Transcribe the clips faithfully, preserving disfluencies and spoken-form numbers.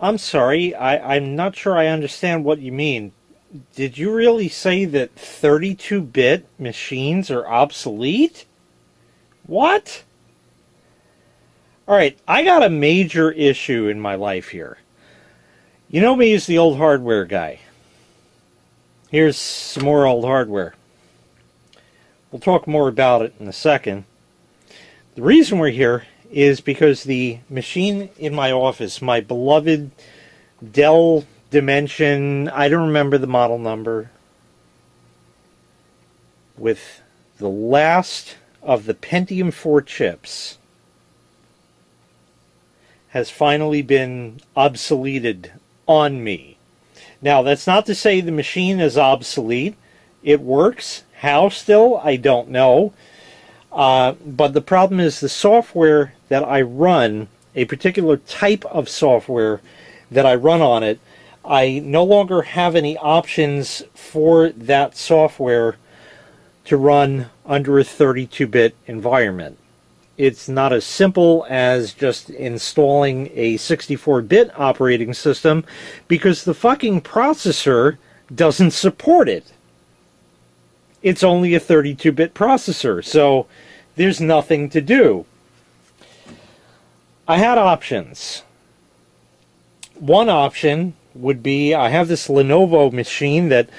I'm sorry, I, I'm not sure I understand what you mean. Did you really say that thirty-two bit machines are obsolete? What? Alright, I got a major issue in my life here. You know me as the old hardware guy. Here's some more old hardware. We'll talk more about it in a second. The reason we're here is because the machine in my office, my beloved Dell Dimension, I don't remember the model number, with the last of the Pentium four chips, has finally been obsoleted on me. Now, that's not to say the machine is obsolete. It works. How still? I don't know. Uh, but the problem is the software that I run, a particular type of software that I run on it, I no longer have any options for that software to run under a thirty-two bit environment. It's not as simple as just installing a sixty-four bit operating system because the fucking processor doesn't support it. It's only a thirty-two bit processor, so there's nothing to do. I had options. One option would be, I have this Lenovo machine that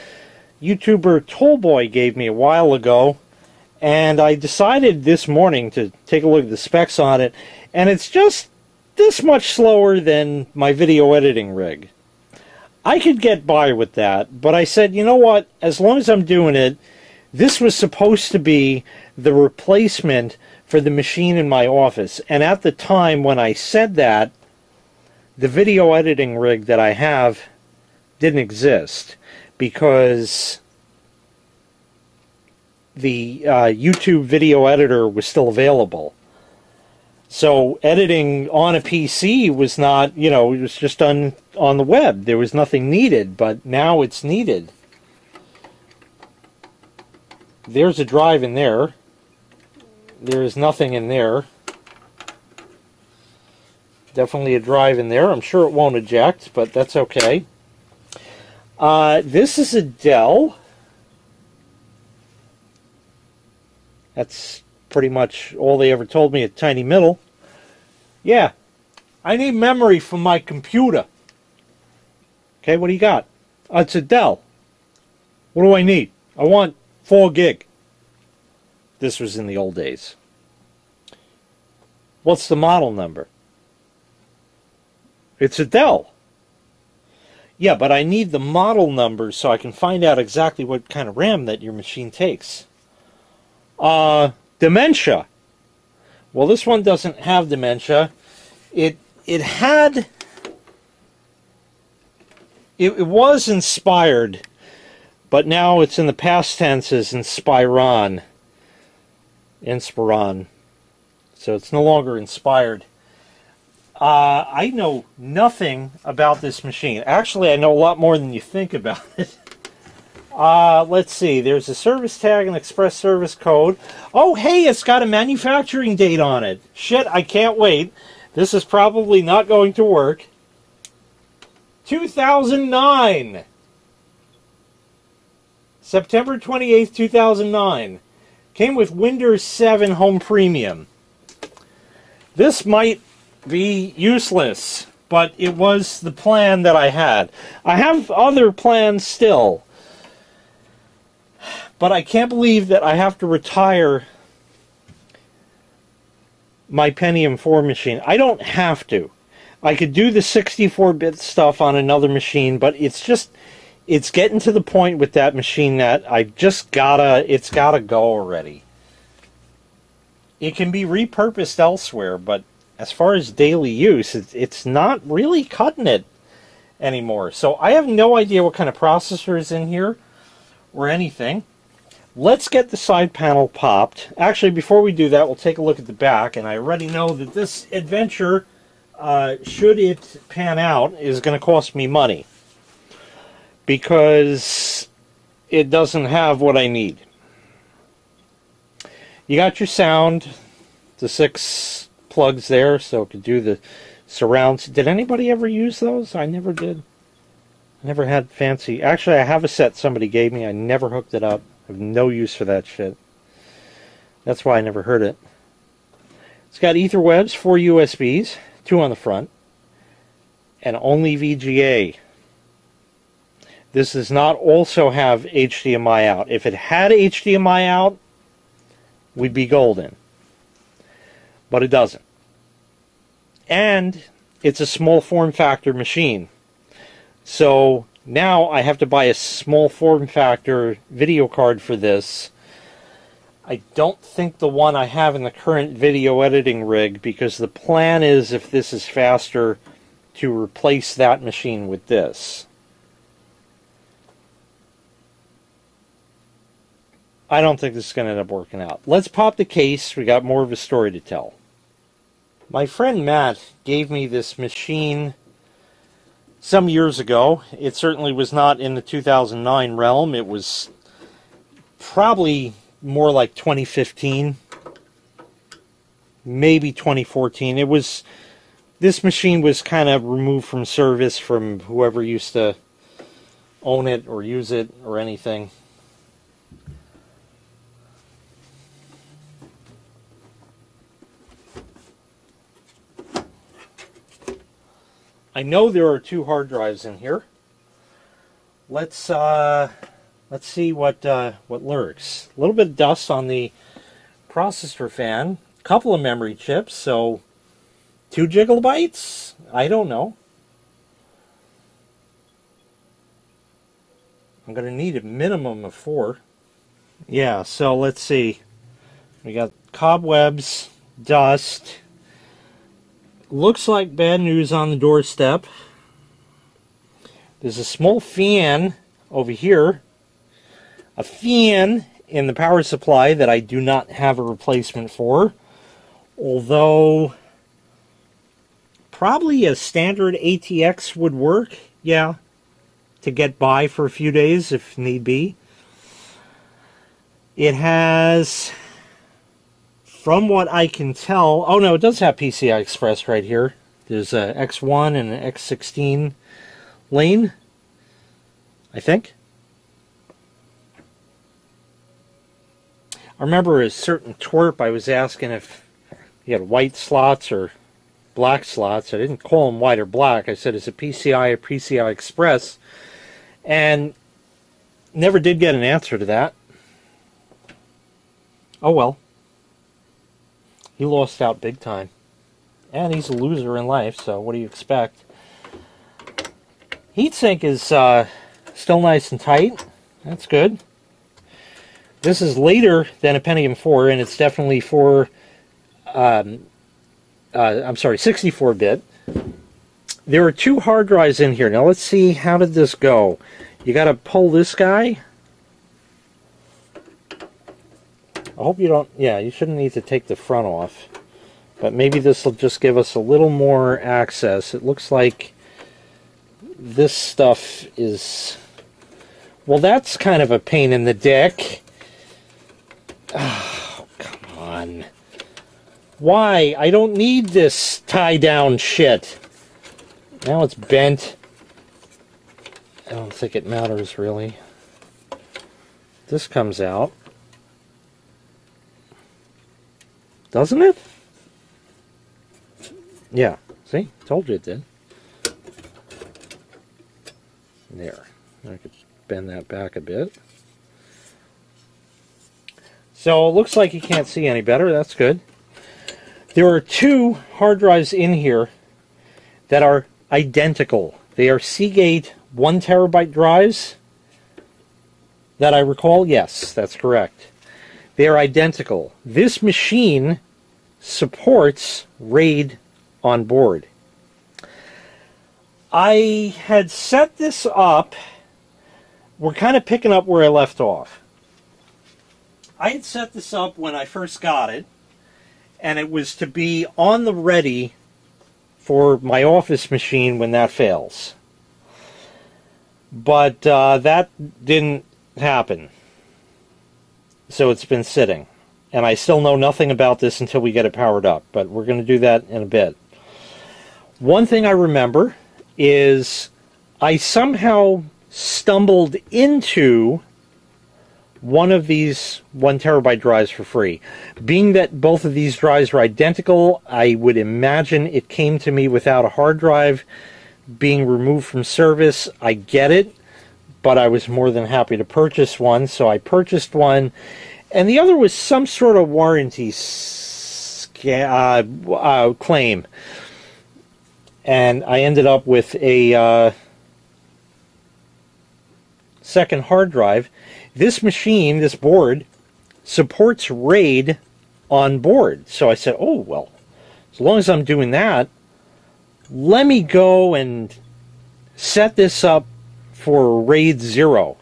YouTuber Tollboy gave me a while ago, and I decided this morning to take a look at the specs on it, and it's just this much slower than my video editing rig. I could get by with that, but I said, you know what, as long as I'm doing it, this was supposed to be the replacement for the machine in my office. And at the time when I said that, the video editing rig that I have didn't exist because the uh, YouTube video editor was still available. So editing on a P C was not, you know, it was just done on the web. There was nothing needed, but now it's needed. There's a drive in there. There is nothing in there. Definitely a drive in there. I'm sure it won't eject, but that's okay. Uh, this is a Dell. That's pretty much all they ever told me at Tiny Middle. Yeah, I need memory for my computer. Okay, what do you got? Uh, it's a Dell. What do I need? I want four gig. This was in the old days. What's the model number? It's a Dell. Yeah, but I need the model number so I can find out exactly what kind of RAM that your machine takes. Uh, dementia. Well, this one doesn't have dementia. It it had... It, it was inspired, but now it's in the past tense as Inspiron. Inspiron. So it's no longer inspired. Uh, I know nothing about this machine. Actually, I know a lot more than you think about it. Uh, let's see. There's a service tag and express service code. Oh, hey, it's got a manufacturing date on it. Shit, I can't wait. This is probably not going to work. two thousand nine. September twenty-eighth, two thousand nine. Came with Windows seven Home Premium. This might be useless, but it was the plan that I had. I have other plans still, but I can't believe that I have to retire my Pentium four machine. I don't have to. I could do the sixty-four bit stuff on another machine, but it's just, it's getting to the point with that machine that I just gotta, it's gotta go already. It can be repurposed elsewhere, but as far as daily use, it's not really cutting it anymore. So I have no idea what kind of processor is in here or anything. Let's get the side panel popped. Actually, before we do that, we'll take a look at the back. And I already know that this adventure, uh, should it pan out, is going to cost me money, because it doesn't have what I need. You got your sound, the six... plugs there, so it could do the surrounds. Did anybody ever use those? I never did. I never had fancy. Actually, I have a set somebody gave me. I never hooked it up. I have no use for that shit. That's why I never heard it. It's got EtherWebs, four U S Bs, two on the front, and only V G A. This does not also have H D M I out. If it had H D M I out, we'd be golden. But it doesn't. And it's a small form factor machine. So now I have to buy a small form factor video card for this. I don't think the one I have in the current video editing rig, because the plan is, if this is faster, to replace that machine with this. I don't think this is going to end up working out. Let's pop the case. We got more of a story to tell. My friend Matt gave me this machine some years ago. It certainly was not in the two thousand nine realm. It was probably more like twenty fifteen, maybe twenty fourteen. It was, this machine was kind of removed from service from whoever used to own it or use it or anything. I know there are two hard drives in here. Let's uh, let's see what uh, what lurks. A little bit of dust on the processor fan. A couple of memory chips, so two gigabytes. I don't know. I'm gonna need a minimum of four. Yeah. So let's see. We got cobwebs, dust. Looks like bad news on the doorstep. There's a small fan over here. A fan in the power supply that I do not have a replacement for. Although, probably a standard A T X would work. Yeah, to get by for a few days if need be. It has... From what I can tell, oh no, it does have P C I Express right here. There's a X one and an X sixteen lane, I think. I remember a certain twerp, I was asking if he had white slots or black slots. I didn't call him white or black. I said, is it P C I or P C I Express? And never did get an answer to that. Oh well. He lost out big time. And he's a loser in life, so what do you expect? Heatsink is uh, still nice and tight. That's good. This is later than a Pentium four, and it's definitely for... Um, uh, I'm sorry, sixty-four bit. There are two hard drives in here. Now let's see, how did this go? You gotta pull this guy. I hope you don't, yeah, you shouldn't need to take the front off. But maybe this will just give us a little more access. It looks like this stuff is, well, that's kind of a pain in the dick. Oh, come on. Why? I don't need this tie-down shit. Now it's bent. I don't think it matters, really. This comes out. Doesn't it? Yeah. See? Told you it did. There. I could bend that back a bit. So it looks like you can't see any better. That's good. There are two hard drives in here that are identical. They are Seagate one terabyte drives. That I recall? Yes, that's correct. They are identical. This machine supports RAID on board. I had set this up. We're kind of picking up where I left off. I had set this up when I first got it, and it was to be on the ready for my office machine when that fails. But uh, that didn't happen. So it's been sitting. And I still know nothing about this until we get it powered up. But we're going to do that in a bit. one thing I remember is I somehow stumbled into one of these one terabyte drives for free. Being that both of these drives are identical, I would imagine it came to me without a hard drive being removed from service. I get it, but I was more than happy to purchase one, so I purchased one. And the other was some sort of warranty uh, uh, claim. And I ended up with a uh, second hard drive. This machine, this board, supports RAID on board. So I said, oh, well, as long as I'm doing that, let me go and set this up for RAID zero.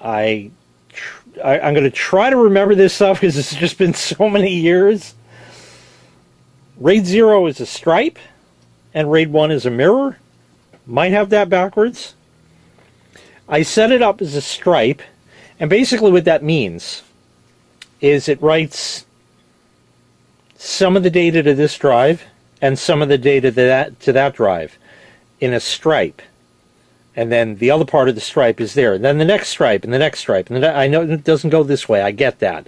I, tr I, I'm going to try to remember this stuff because it's just been so many years. RAID zero is a stripe, and RAID one is a mirror. Might have that backwards. I set it up as a stripe, and basically what that means is it writes some of the data to this drive and some of the data to that, to that drive in a stripe. And then the other part of the stripe is there. And then the next stripe, and the next stripe. And the, I know it doesn't go this way. I get that.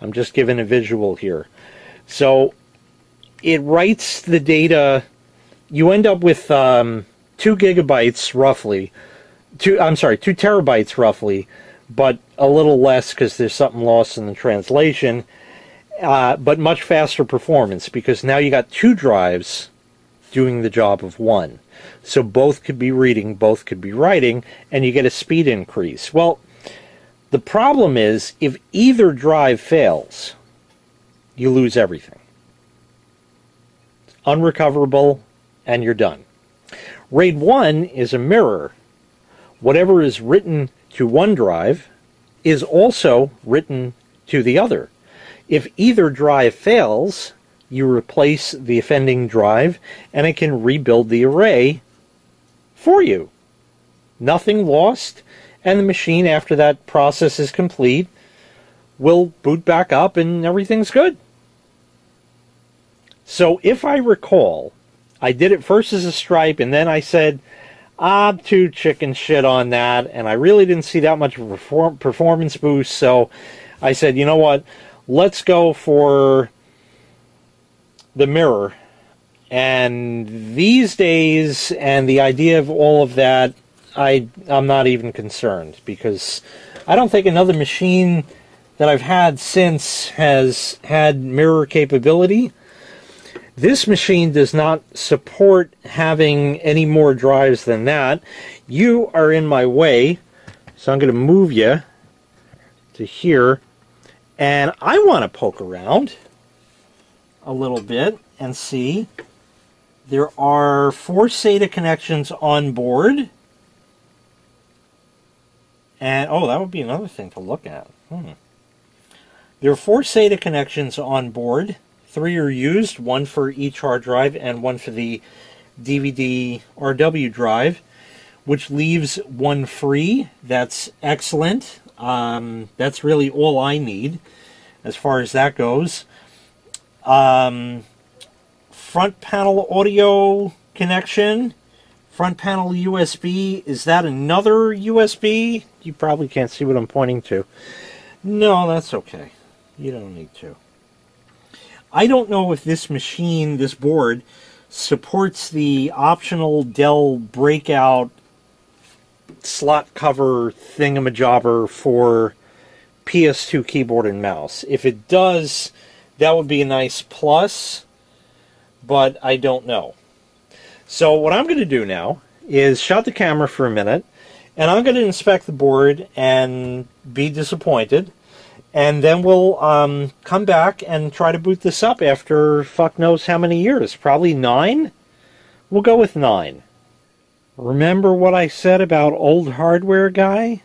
I'm just giving a visual here. So it writes the data. You end up with um, two gigabytes roughly. Two, I'm sorry, two terabytes roughly, but a little less because there's something lost in the translation. Uh, but much faster performance because now you got two drives doing the job of one. So both could be reading, both could be writing, and you get a speed increase. Well, the problem is if either drive fails, you lose everything. It's unrecoverable, and you're done. RAID one is a mirror. Whatever is written to one drive is also written to the other. If either drive fails, you replace the offending drive, and it can rebuild the array for you. Nothing lost, and the machine, after that process is complete, will boot back up and everything's good. So if I recall, I did it first as a stripe, and then I said, I'm too chicken shit on that, and I really didn't see that much perform performance boost, so I said, you know what, let's go for the mirror. And these days, and the idea of all of that, I, I'm not even concerned, because I don't think another machine that I've had since has had mirror capability. This machine does not support having any more drives than that. You are in my way, so I'm going to move you to here. And I want to poke around a little bit and see. There are four SATA connections on board. And, oh, that would be another thing to look at. Hmm. There are four SATA connections on board. Three are used, one for each hard drive and one for the D V D R W drive, which leaves one free. That's excellent. Um, that's really all I need as far as that goes. Um, front panel audio connection, front panel U S B. Is that another U S B? You probably can't see what I'm pointing to. No, that's okay. You don't need to. I don't know if this machine, this board, supports the optional Dell breakout slot cover thingamajobber for P S two keyboard and mouse. If it does, that would be a nice plus, but I don't know. So what I'm going to do now is shut the camera for a minute, and I'm going to inspect the board and be disappointed. And then we'll um, come back and try to boot this up after fuck knows how many years. Probably nine? We'll go with nine. Remember what I said about old hardware guy?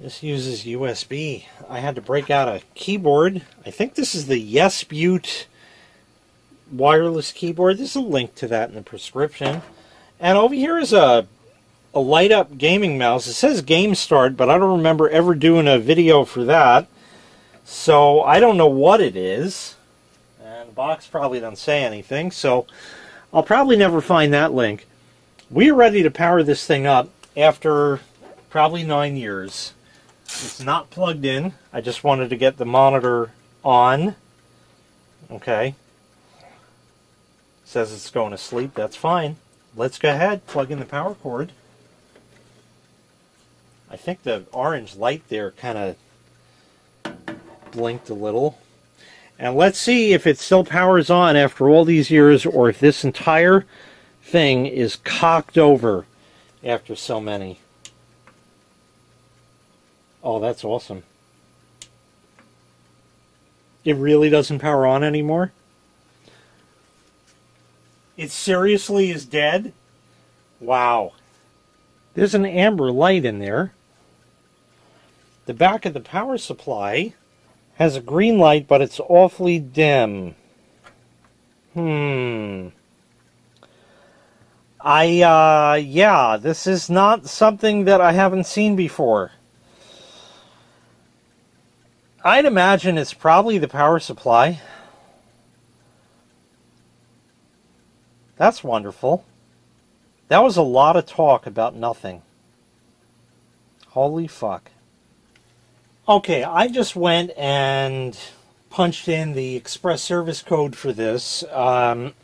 This uses U S B. I had to break out a keyboard. I think this is the Yes Butte wireless keyboard. There's a link to that in the prescription. And over here is a a light-up gaming mouse. It says Game Start, but I don't remember ever doing a video for that. So I don't know what it is. And box probably doesn't say anything, so I'll probably never find that link. We are ready to power this thing up after probably nine years. It's not plugged in. I just wanted to get the monitor on. Okay. Says it's going to sleep. That's fine. Let's go ahead, plug in the power cord. I think the orange light there kind of blinked a little. And let's see if it still powers on after all these years, or if this entire thing is cocked over after so many. Oh, that's awesome. It really doesn't power on anymore? It seriously is dead? Wow. There's an amber light in there. The back of the power supply has a green light, but it's awfully dim. Hmm. I, uh, yeah, this is not something that I haven't seen before. I'd imagine it's probably the power supply. That's wonderful. That was a lot of talk about nothing. Holy fuck. Okay, I just went and punched in the express service code for this. Um,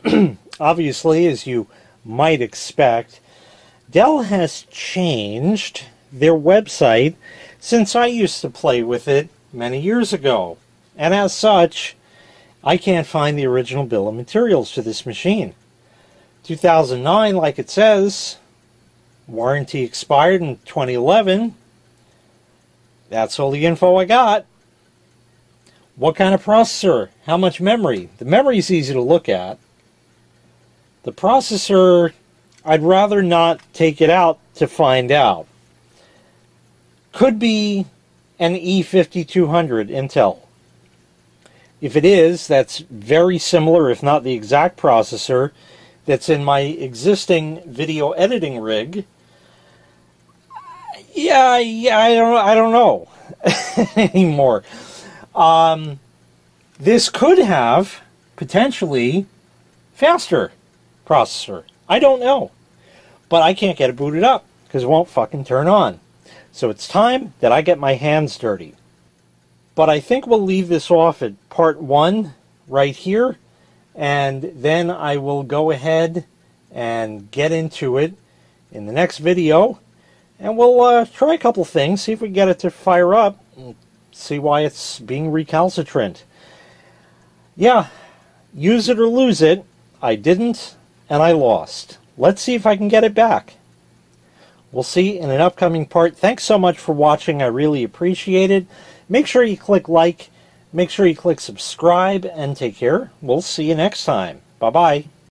obviously, as you might expect, Dell has changed their website since I used to play with it many years ago. And as such, I can't find the original bill of materials for this machine. two thousand nine, like it says, warranty expired in twenty eleven. That's all the info I got. What kind of processor? How much memory? The memory is easy to look at. The processor, I'd rather not take it out to find out. Could be an E fifty-two hundred Intel. If it is, that's very similar, if not the exact processor, that's in my existing video editing rig. Yeah, yeah, I don't, I don't know anymore. Um, this could have potentially faster processor. I don't know, but I can't get it booted up because it won't fucking turn on. So it's time that I get my hands dirty. But I think we'll leave this off at part one right here, and then I will go ahead and get into it in the next video. And we'll uh, try a couple things, see if we can get it to fire up, and see why it's being recalcitrant. Yeah, use it or lose it. I didn't, and I lost. Let's see if I can get it back. We'll see in an upcoming part. Thanks so much for watching. I really appreciate it. Make sure you click like, make sure you click subscribe, and take care. We'll see you next time. Bye-bye.